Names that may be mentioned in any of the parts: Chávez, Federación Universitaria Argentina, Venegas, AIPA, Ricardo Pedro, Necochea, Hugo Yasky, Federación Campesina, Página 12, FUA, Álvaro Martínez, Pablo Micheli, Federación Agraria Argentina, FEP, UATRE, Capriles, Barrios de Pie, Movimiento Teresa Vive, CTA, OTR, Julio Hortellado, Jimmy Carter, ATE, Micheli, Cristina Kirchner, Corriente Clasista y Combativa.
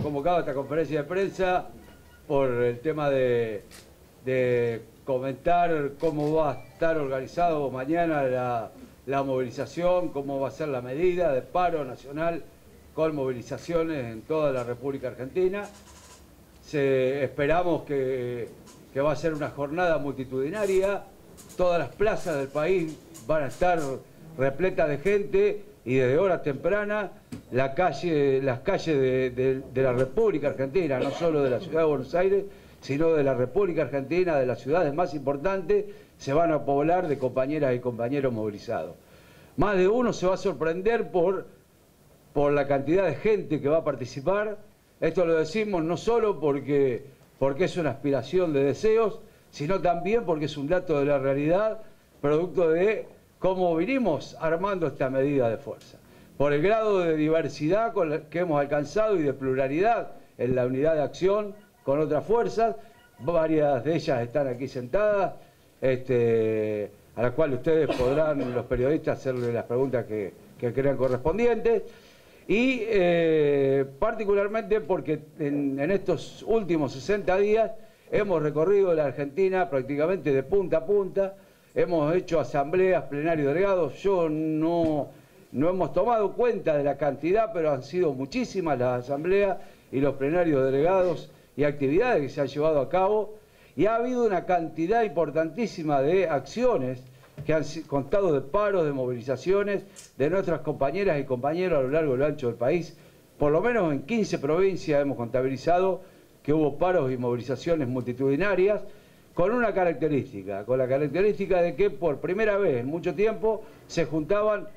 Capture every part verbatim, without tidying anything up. hemos convocado a esta conferencia de prensa por el tema de, de comentar cómo va a estar organizado mañana la, la movilización, cómo va a ser la medida de paro nacional con movilizaciones en toda la República Argentina. Se, esperamos que, que va a ser una jornada multitudinaria, todas las plazas del país van a estar repletas de gente y desde horas tempranas la calle, las calles de, de, de la República Argentina, no solo de la ciudad de Buenos Aires, sino de la República Argentina, de las ciudades más importantes, se van a poblar de compañeras y compañeros movilizados. Más de uno se va a sorprender por, por la cantidad de gente que va a participar. Esto lo decimos no solo porque, porque es una aspiración de deseos, sino también porque es un dato de la realidad, producto de cómo vinimos armando esta medida de fuerza. Por el grado de diversidad con la que hemos alcanzado y de pluralidad en la unidad de acción con otras fuerzas, varias de ellas están aquí sentadas, este, a las cuales ustedes podrán, los periodistas, hacerle las preguntas que, que crean correspondientes. Y eh, particularmente porque en, en estos últimos sesenta días hemos recorrido la Argentina prácticamente de punta a punta, hemos hecho asambleas, plenarios delegados. Yo no, no hemos tomado cuenta de la cantidad, pero han sido muchísimas las asambleas y los plenarios delegados y actividades que se han llevado a cabo, y ha habido una cantidad importantísima de acciones que han contado de paros, de movilizaciones de nuestras compañeras y compañeros a lo largo y lo ancho del país. Por lo menos en quince provincias hemos contabilizado que hubo paros y movilizaciones multitudinarias, con una característica, con la característica de que por primera vez en mucho tiempo se juntaban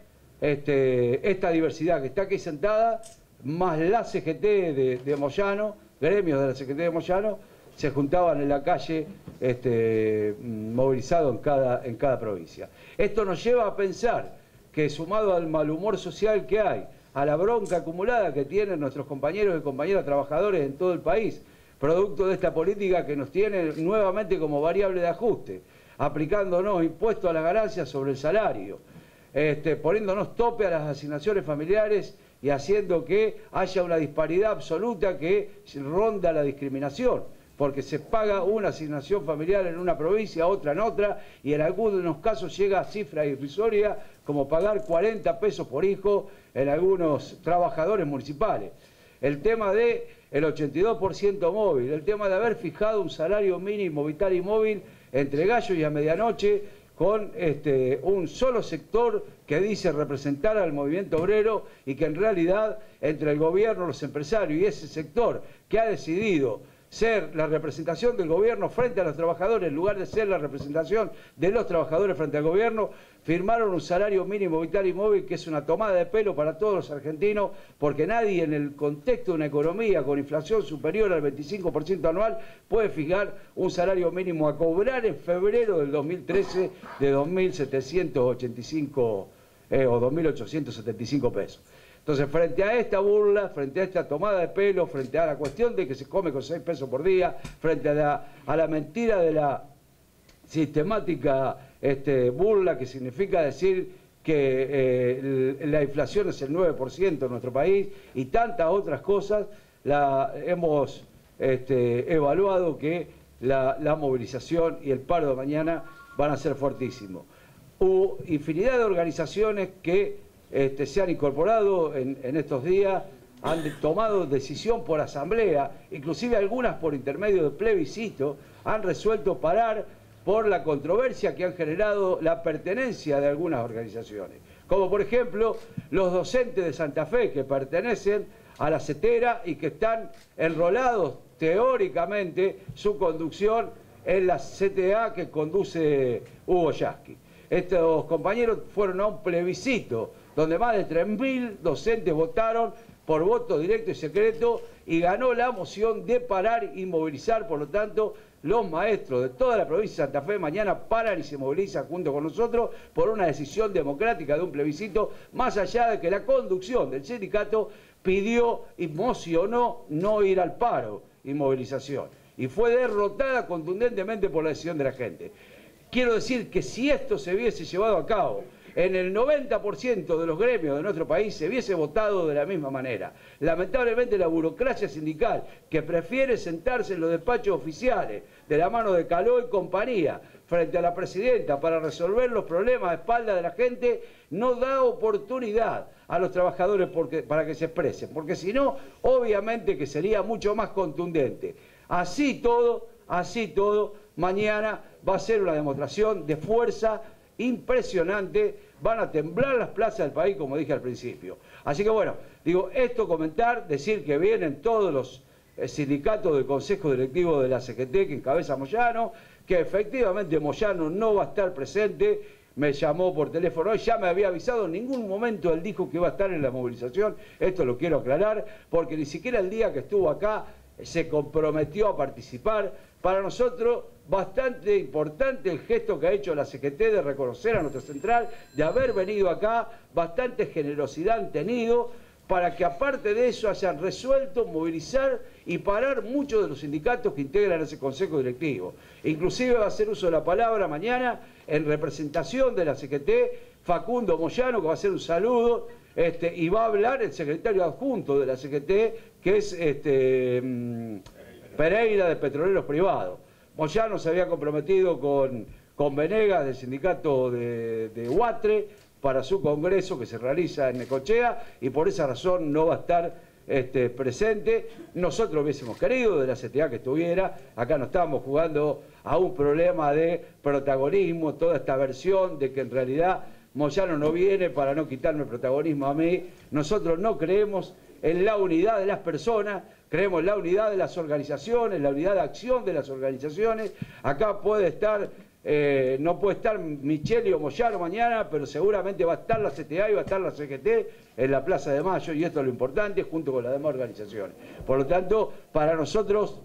este, esta diversidad que está aquí sentada, más la C G T de, de Moyano, gremios de la C G T de Moyano, se juntaban en la calle este, movilizado en cada, en cada provincia. Esto nos lleva a pensar que, sumado al mal humor social que hay, a la bronca acumulada que tienen nuestros compañeros y compañeras trabajadores en todo el país, producto de esta política que nos tiene nuevamente como variable de ajuste, aplicándonos impuestos a las ganancias sobre el salario, este, poniéndonos tope a las asignaciones familiares y haciendo que haya una disparidad absoluta que ronda la discriminación, porque se paga una asignación familiar en una provincia, otra en otra, y en algunos casos llega a cifras irrisorias como pagar cuarenta pesos por hijo en algunos trabajadores municipales. El tema de el ochenta y dos por ciento móvil, el tema de haber fijado un salario mínimo vital y móvil entre gallo y a medianoche, con este, un solo sector que dice representar al movimiento obrero y que en realidad entre el gobierno, los empresarios y ese sector que ha decidido ser la representación del gobierno frente a los trabajadores, en lugar de ser la representación de los trabajadores frente al gobierno, firmaron un salario mínimo vital y móvil que es una tomada de pelo para todos los argentinos, porque nadie en el contexto de una economía con inflación superior al veinticinco por ciento anual puede fijar un salario mínimo a cobrar en febrero del dos mil trece de dos mil setecientos ochenta y cinco eh, o dos mil ochocientos setenta y cinco pesos. Entonces, frente a esta burla, frente a esta tomada de pelo, frente a la cuestión de que se come con seis pesos por día, frente a la, a la mentira de la sistemática este, burla que significa decir que eh, la inflación es el nueve por ciento en nuestro país y tantas otras cosas, la, hemos este, evaluado que la, la movilización y el paro de mañana van a ser fuertísimos. Hubo infinidad de organizaciones que Este, se han incorporado en, en estos días, han de, tomado decisión por asamblea, inclusive algunas por intermedio de plebiscito, han resuelto parar por la controversia que han generado la pertenencia de algunas organizaciones. Como por ejemplo, los docentes de Santa Fe que pertenecen a la CETERA y que están enrolados teóricamente su conducción en la C T A que conduce Hugo Yasky. Estos compañeros fueron a un plebiscito donde más de tres mil docentes votaron por voto directo y secreto y ganó la moción de parar y movilizar. Por lo tanto, los maestros de toda la provincia de Santa Fe mañana paran y se movilizan junto con nosotros por una decisión democrática de un plebiscito, más allá de que la conducción del sindicato pidió y mocionó no ir al paro y movilización, y fue derrotada contundentemente por la decisión de la gente. Quiero decir que si esto se hubiese llevado a cabo en el noventa por ciento de los gremios de nuestro país se hubiese votado de la misma manera. Lamentablemente la burocracia sindical, que prefiere sentarse en los despachos oficiales de la mano de Caló y compañía, frente a la presidenta para resolver los problemas a espaldas de la gente, no da oportunidad a los trabajadores porque, para que se expresen, porque si no, obviamente que sería mucho más contundente. Así todo, así todo, mañana va a ser una demostración de fuerza impresionante, van a temblar las plazas del país, como dije al principio. Así que bueno, digo, esto comentar, decir que vienen todos los sindicatos del Consejo Directivo de la C G T que encabeza Moyano, que efectivamente Moyano no va a estar presente, me llamó por teléfono hoy, ya me había avisado, en ningún momento él dijo que iba a estar en la movilización, esto lo quiero aclarar, porque ni siquiera el día que estuvo acá se comprometió a participar. Para nosotros, bastante importante el gesto que ha hecho la C G T de reconocer a nuestra central, de haber venido acá, bastante generosidad han tenido, para que aparte de eso hayan resuelto movilizar y parar muchos de los sindicatos que integran ese Consejo Directivo. Inclusive va a hacer uso de la palabra mañana, en representación de la C G T, Facundo Moyano, que va a hacer un saludo, este, y va a hablar el secretario adjunto de la C G T, que es este, Pereira, de Petroleros Privados. Moyano se había comprometido con, con Venegas, del sindicato de, de UATRE, para su congreso que se realiza en Necochea, y por esa razón no va a estar este, presente. Nosotros hubiésemos querido de la C T A que estuviera, acá no estamos jugando a un problema de protagonismo, toda esta versión de que en realidad Moyano no viene para no quitarme el protagonismo a mí. Nosotros no creemos en la unidad de las personas, creemos en la unidad de las organizaciones, la unidad de acción de las organizaciones. Acá puede estar, eh, no puede estar Micheli o Moyano mañana, pero seguramente va a estar la C T A y va a estar la C G T en la Plaza de Mayo, y esto es lo importante, junto con las demás organizaciones. Por lo tanto, para nosotros,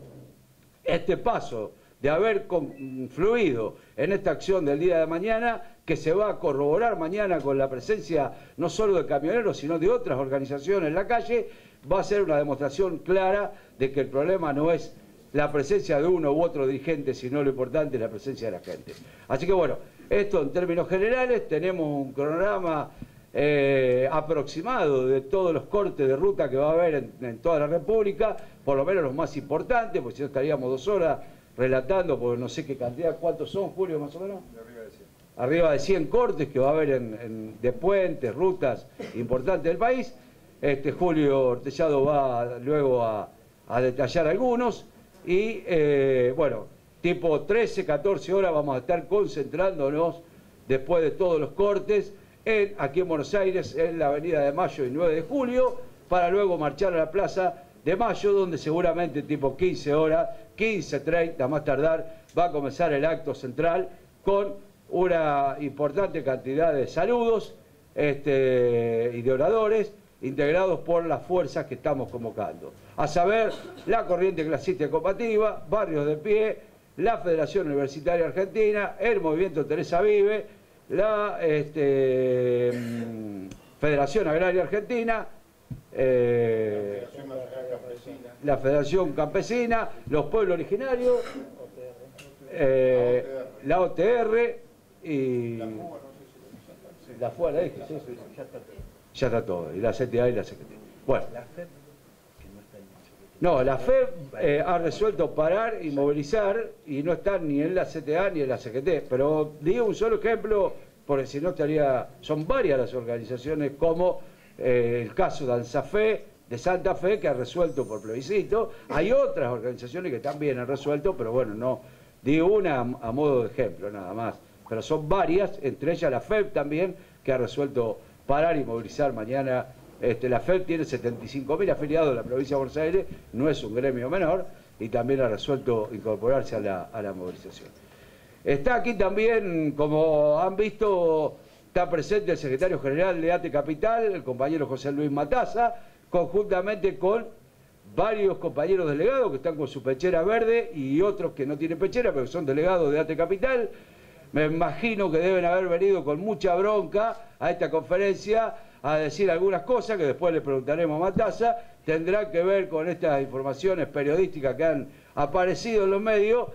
este paso de haber confluido en esta acción del día de mañana, que se va a corroborar mañana con la presencia no solo de camioneros, sino de otras organizaciones en la calle, va a ser una demostración clara de que el problema no es la presencia de uno u otro dirigente, sino lo importante es la presencia de la gente. Así que bueno, esto en términos generales, tenemos un cronograma eh, aproximado de todos los cortes de ruta que va a haber en, en toda la República, por lo menos los más importantes, porque si no estaríamos dos horas relatando, porque no sé qué cantidad, cuántos son, Julio, más o menos. De arriba de cien. Arriba de cien cortes que va a haber en, en, de puentes, rutas importantes del país. Este, Julio Hortellado va luego a, a detallar algunos. Y eh, bueno, tipo trece, catorce horas vamos a estar concentrándonos después de todos los cortes en, aquí en Buenos Aires, en la Avenida de Mayo y nueve de julio, para luego marchar a la Plaza de Mayo, donde seguramente tipo quince horas, quince, treinta más tardar, va a comenzar el acto central con una importante cantidad de saludos este, y de oradores, integrados por las fuerzas que estamos convocando, a saber, la Corriente Clasista y Combativa, Barrios de Pie, la Federación Universitaria Argentina, el Movimiento Teresa Vive, la este, Federación Agraria Argentina, eh, la Federación Campesina, los Pueblos Originarios, eh, la O T R y la F U A, la X, ya está todo, y la C T A y la C G T. Bueno, la F E B, que no está en la C G T. No, la F E B eh, ha resuelto parar y movilizar, y no está ni en la C T A ni en la C G T, pero digo un solo ejemplo, porque si no estaría, son varias las organizaciones, como eh, el caso de Anzafe, de Santa Fe, que ha resuelto por plebiscito. Hay otras organizaciones que también han resuelto, pero bueno, no, digo una a modo de ejemplo, nada más, pero son varias, entre ellas la F E B también, que ha resuelto parar y movilizar mañana. Este, la F E P tiene setenta y cinco mil afiliados en la provincia de Buenos Aires, no es un gremio menor, y también ha resuelto incorporarse a la, a la movilización. Está aquí también, como han visto, está presente el secretario general de ATE Capital, el compañero José Luis Matassa, conjuntamente con varios compañeros delegados que están con su pechera verde y otros que no tienen pechera, pero son delegados de ATE Capital. Me imagino que deben haber venido con mucha bronca a esta conferencia a decir algunas cosas que después le preguntaremos a Matassa, tendrán que ver con estas informaciones periodísticas que han aparecido en los medios,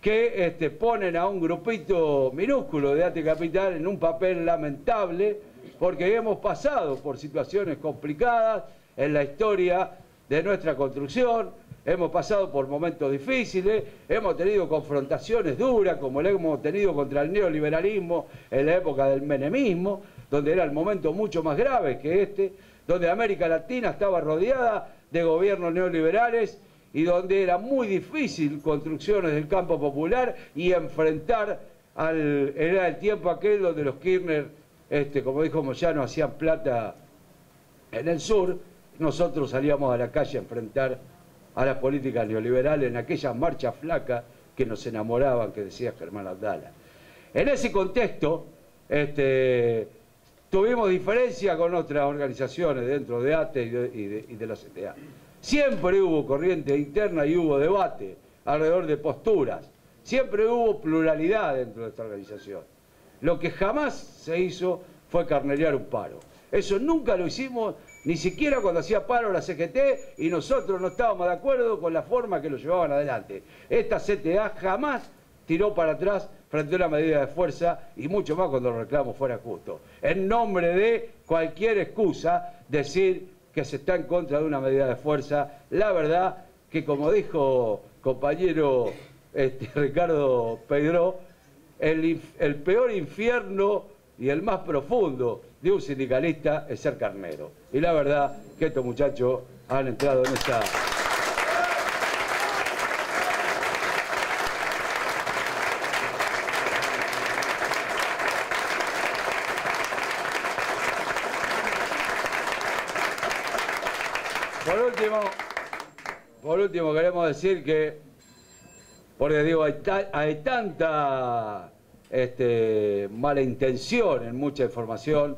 que este, ponen a un grupito minúsculo de ATE Capital en un papel lamentable, porque hemos pasado por situaciones complicadas en la historia de nuestra construcción, hemos pasado por momentos difíciles, hemos tenido confrontaciones duras, como la hemos tenido contra el neoliberalismo en la época del menemismo, donde era el momento mucho más grave que este, donde América Latina estaba rodeada de gobiernos neoliberales y donde era muy difícil construcciones del campo popular y enfrentar al... Era el tiempo aquel donde los Kirchner, este, como dijo Moyano, hacían plata en el sur, nosotros salíamos a la calle a enfrentar a las políticas neoliberales en aquellas marchas flacas que nos enamoraban, que decía Germán Abdala. En ese contexto, este, tuvimos diferencia con otras organizaciones dentro de ATE y de, y de, y de la C T A. Siempre hubo corriente interna y hubo debate alrededor de posturas. Siempre hubo pluralidad dentro de esta organización. Lo que jamás se hizo fue carnelear un paro. Eso nunca lo hicimos, ni siquiera cuando hacía paro la C G T y nosotros no estábamos de acuerdo con la forma que lo llevaban adelante. Esta C T A jamás tiró para atrás frente a una medida de fuerza, y mucho más cuando el reclamo fuera justo. En nombre de cualquier excusa, decir que se está en contra de una medida de fuerza, la verdad que, como dijo compañero este, Ricardo Pedro, el, el peor infierno y el más profundo de un sindicalista es ser carnero. Y la verdad que estos muchachos han entrado en esa... Por último, por último queremos decir que, porque digo, hay, ta, hay tanta este, mala intención en mucha información.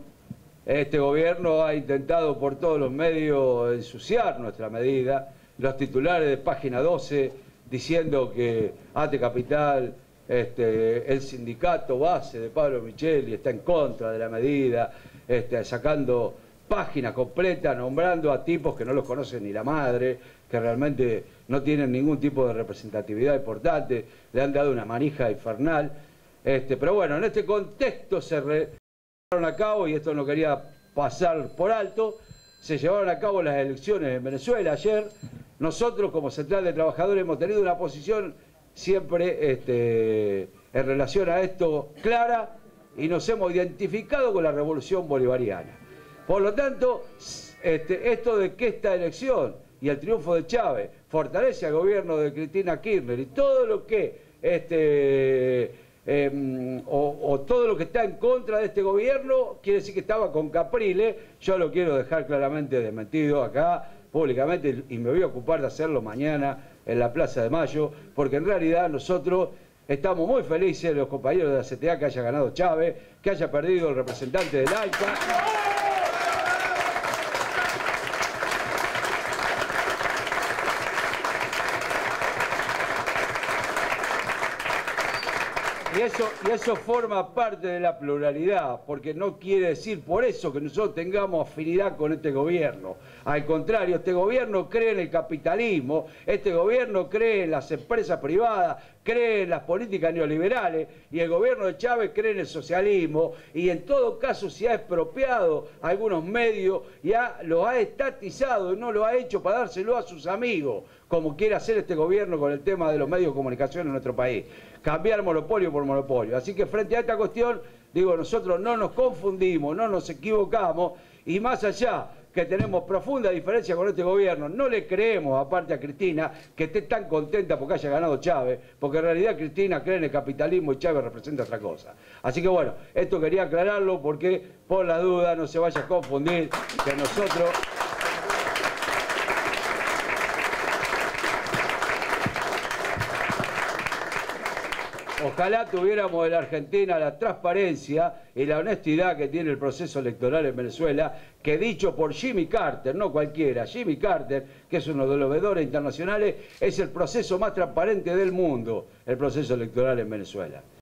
Este gobierno ha intentado por todos los medios ensuciar nuestra medida. Los titulares de Página doce diciendo que ATE Capital, este, el sindicato base de Pablo Micheli, está en contra de la medida, este, sacando páginas completas, nombrando a tipos que no los conocen ni la madre, que realmente no tienen ningún tipo de representatividad importante, le han dado una manija infernal. Este, pero bueno, en este contexto se... Re... a cabo, y esto no quería pasar por alto, se llevaron a cabo las elecciones en Venezuela ayer. Nosotros como Central de Trabajadores hemos tenido una posición siempre este, en relación a esto clara, y nos hemos identificado con la revolución bolivariana. Por lo tanto, este, esto de que esta elección y el triunfo de Chávez fortalece al gobierno de Cristina Kirchner y todo lo que... Este, Eh, o, o todo lo que está en contra de este gobierno, quiere decir que estaba con Capriles. Yo lo quiero dejar claramente desmentido acá públicamente, y me voy a ocupar de hacerlo mañana en la Plaza de Mayo, porque en realidad nosotros estamos muy felices, los compañeros de la C T A, que haya ganado Chávez, que haya perdido el representante del AIPA. Y eso, y eso forma parte de la pluralidad, porque no quiere decir por eso que nosotros tengamos afinidad con este gobierno. Al contrario, este gobierno cree en el capitalismo, este gobierno cree en las empresas privadas, cree en las políticas neoliberales, y el gobierno de Chávez cree en el socialismo, y en todo caso se ha expropiado a algunos medios, ya lo ha estatizado y no lo ha hecho para dárselo a sus amigos, como quiere hacer este gobierno con el tema de los medios de comunicación en nuestro país. Cambiar monopolio por monopolio. Así que frente a esta cuestión, digo, nosotros no nos confundimos, no nos equivocamos, y más allá que tenemos profunda diferencia con este gobierno, no le creemos, aparte a Cristina, que esté tan contenta porque haya ganado Chávez, porque en realidad Cristina cree en el capitalismo y Chávez representa otra cosa. Así que bueno, esto quería aclararlo, porque por la duda no se vaya a confundir que nosotros... Ojalá tuviéramos en la Argentina la transparencia y la honestidad que tiene el proceso electoral en Venezuela, que dicho por Jimmy Carter, no cualquiera, Jimmy Carter, que es uno de los veedores internacionales, es el proceso más transparente del mundo, el proceso electoral en Venezuela.